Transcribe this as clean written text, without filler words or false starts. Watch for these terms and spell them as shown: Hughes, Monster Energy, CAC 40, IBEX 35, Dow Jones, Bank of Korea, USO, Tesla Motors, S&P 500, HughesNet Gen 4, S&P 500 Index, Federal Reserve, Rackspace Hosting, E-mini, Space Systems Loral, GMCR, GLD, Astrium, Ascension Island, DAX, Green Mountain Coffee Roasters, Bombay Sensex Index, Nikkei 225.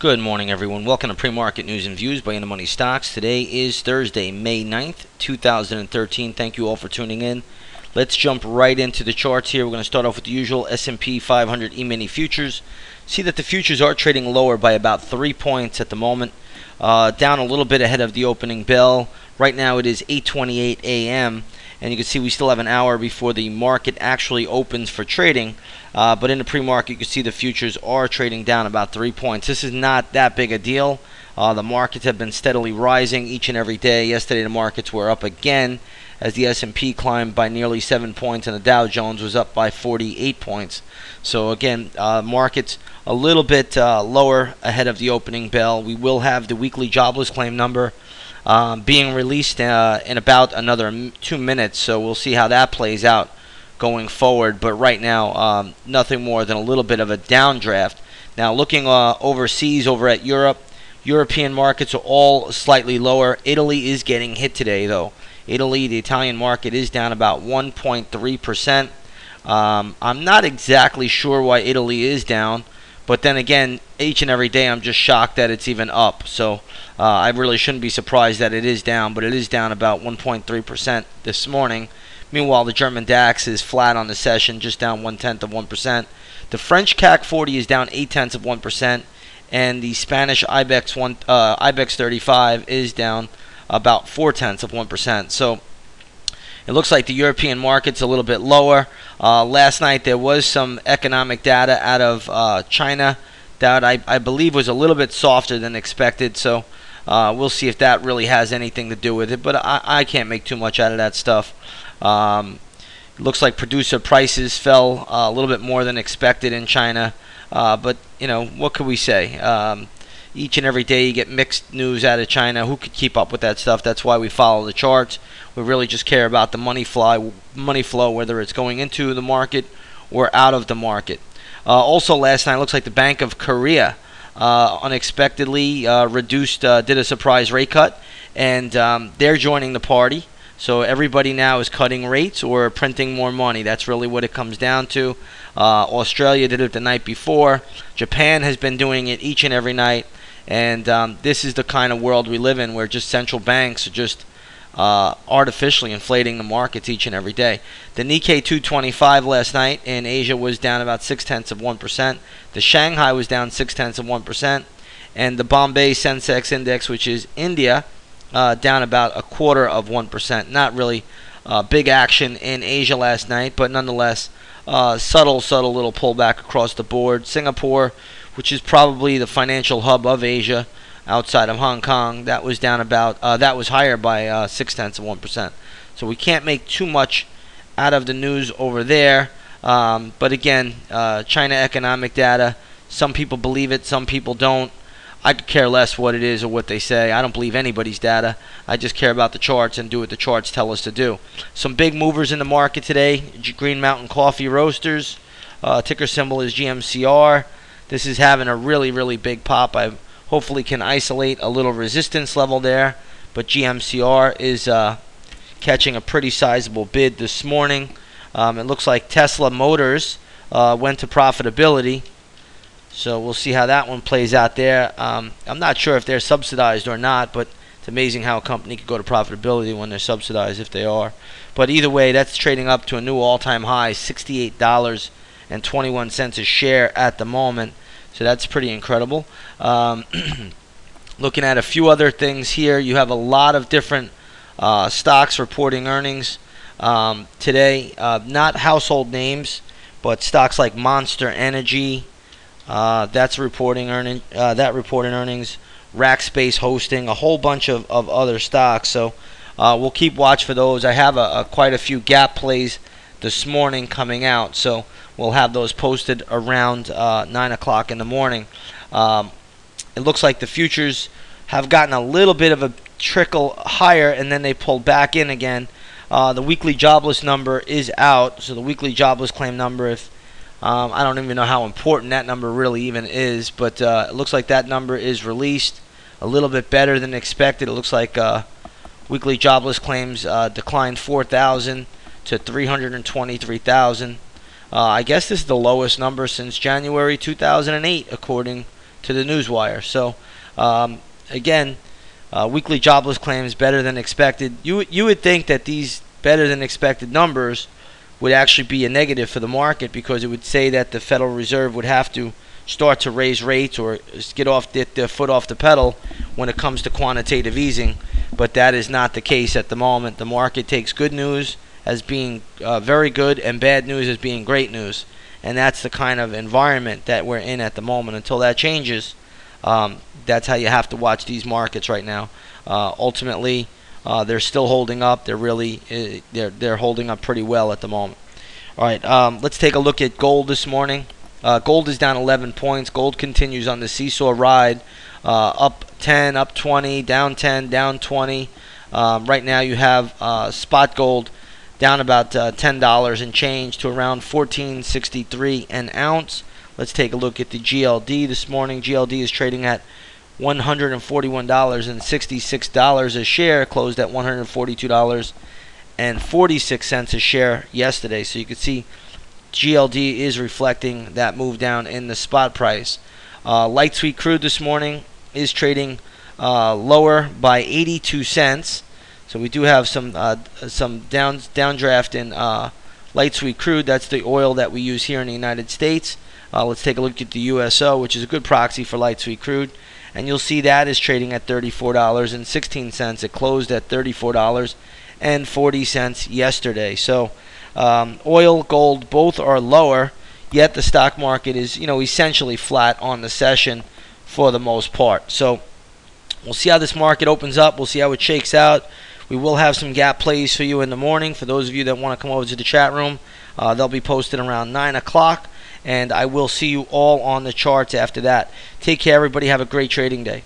Good morning, everyone. Welcome to Pre-Market News and Views by In the Money Stocks. Today is Thursday, May 9th, 2013. Thank you all for tuning in. Let's jump right into the charts here. We're going to start off with the usual S&P 500 E-mini futures. See that the futures are trading lower by about 3 points at the moment. Down a little bit ahead of the opening bell. Right now it is 8:28 a.m. and you can see we still have an hour before the market actually opens for trading. But in the pre-market, you can see the futures are trading down about 3 points. This is not that big a deal. The markets have been steadily rising each and every day. Yesterday, the markets were up again as the S&P climbed by nearly 7 points and the Dow Jones was up by 48 points. So again, markets a little bit lower ahead of the opening bell. We will have the weekly jobless claim number being released in about another 2 minutes, so we'll see how that plays out going forward. But right now, nothing more than a little bit of a downdraft. Now looking overseas, over at Europe, European markets are all slightly lower. Italy is getting hit today, though. Italy, the Italian market is down about 1.3%. I'm not exactly sure why Italy is down. But then again, each and every day I'm just shocked that it's even up. So I really shouldn't be surprised that it is down, but it is down about 1.3% this morning. Meanwhile, the German DAX is flat on the session, just down 0.1%. The French CAC 40 is down 0.8%, and the Spanish IBEX 35 is down about 0.4%. So it looks like the European market's a little bit lower. Last night there was some economic data out of China that I believe was a little bit softer than expected. So we'll see if that really has anything to do with it. But I can't make too much out of that stuff. Looks like producer prices fell a little bit more than expected in China. But, you know, what could we say? Each and every day you get mixed news out of China. Who could keep up with that stuff? That's why we follow the charts. We really just care about the money flow, whether it's going into the market or out of the market. Also last night, it looks like the Bank of Korea unexpectedly did a surprise rate cut, and they're joining the party. So everybody now is cutting rates or printing more money. That's really what it comes down to. Australia did it the night before. Japan has been doing it each and every night. And this is the kind of world we live in, where just central banks are just artificially inflating the markets each and every day. The Nikkei 225 last night in Asia was down about 0.6%. The Shanghai was down 0.6%. And the Bombay Sensex Index, which is India, down about 0.25%. Not really big action in Asia last night, but nonetheless, subtle little pullback across the board. Singapore, which is probably the financial hub of Asia outside of Hong Kong, that was down about that was higher by 0.6%. So we can't make too much out of the news over there. But again, China economic data. Some people believe it, some people don't. I could care less what it is or what they say. I don't believe anybody's data. I just care about the charts and do what the charts tell us to do. Some big movers in the market today. Green Mountain Coffee Roasters. Ticker symbol is GMCR. This is having a really, really big pop. I hopefully can isolate a little resistance level there. But GMCR is catching a pretty sizable bid this morning. It looks like Tesla Motors went to profitability. So we'll see how that one plays out there. I'm not sure if they're subsidized or not, but it's amazing how a company could go to profitability when they're subsidized, if they are. But either way, that's trading up to a new all-time high, $68.21 a share at the moment. So that's pretty incredible. Looking at a few other things here, you have a lot of different stocks reporting earnings today. Not household names, but stocks like Monster Energy, reporting earnings, Rackspace Hosting, a whole bunch of other stocks. So we'll keep watch for those. I have quite a few gap plays this morning coming out, so we'll have those posted around 9 o'clock in the morning. It looks like the futures have gotten a little bit of a trickle higher, and then they pulled back in again. The weekly jobless number is out, so the weekly jobless claim number, if I don't even know how important that number really even is, but it looks like that number is released a little bit better than expected. It looks like weekly jobless claims declined 4,000 to 323,000. I guess this is the lowest number since January 2008, according to the newswire. So again, weekly jobless claims better than expected. You would think that these better than expected numbers would actually be a negative for the market, because it would say that the Federal Reserve would have to start to raise rates or get off their foot off the pedal when it comes to quantitative easing. But that is not the case at the moment. The market takes good news as being very good and bad news as being great news. And that's the kind of environment that we're in at the moment. Until that changes, that's how you have to watch these markets right now. Ultimately, they're still holding up. They're really they're holding up pretty well at the moment. All right, let's take a look at gold this morning. Gold is down 11 points. Gold continues on the seesaw ride, up 10, up 20, down 10, down 20. Right now you have spot gold down about $10 and change to around $14.63 an ounce. Let's take a look at the GLD this morning. GLD is trading at $141.66 a share, closed at $142.46 a share yesterday. So you can see GLD is reflecting that move down in the spot price. Light sweet crude this morning is trading lower by 82 cents. So we do have some downdraft in light sweet crude. That's the oil that we use here in the United States. Let's take a look at the USO, which is a good proxy for light sweet crude. And you'll see that is trading at $34.16. It closed at $34.40 yesterday. So oil, gold, both are lower, yet the stock market is, essentially flat on the session for the most part. So we'll see how this market opens up. We'll see how it shakes out. We will have some gap plays for you in the morning. For those of you that want to come over to the chat room, they'll be posted around 9 o'clock, and I will see you all on the charts after that. Take care, everybody. Have a great trading day.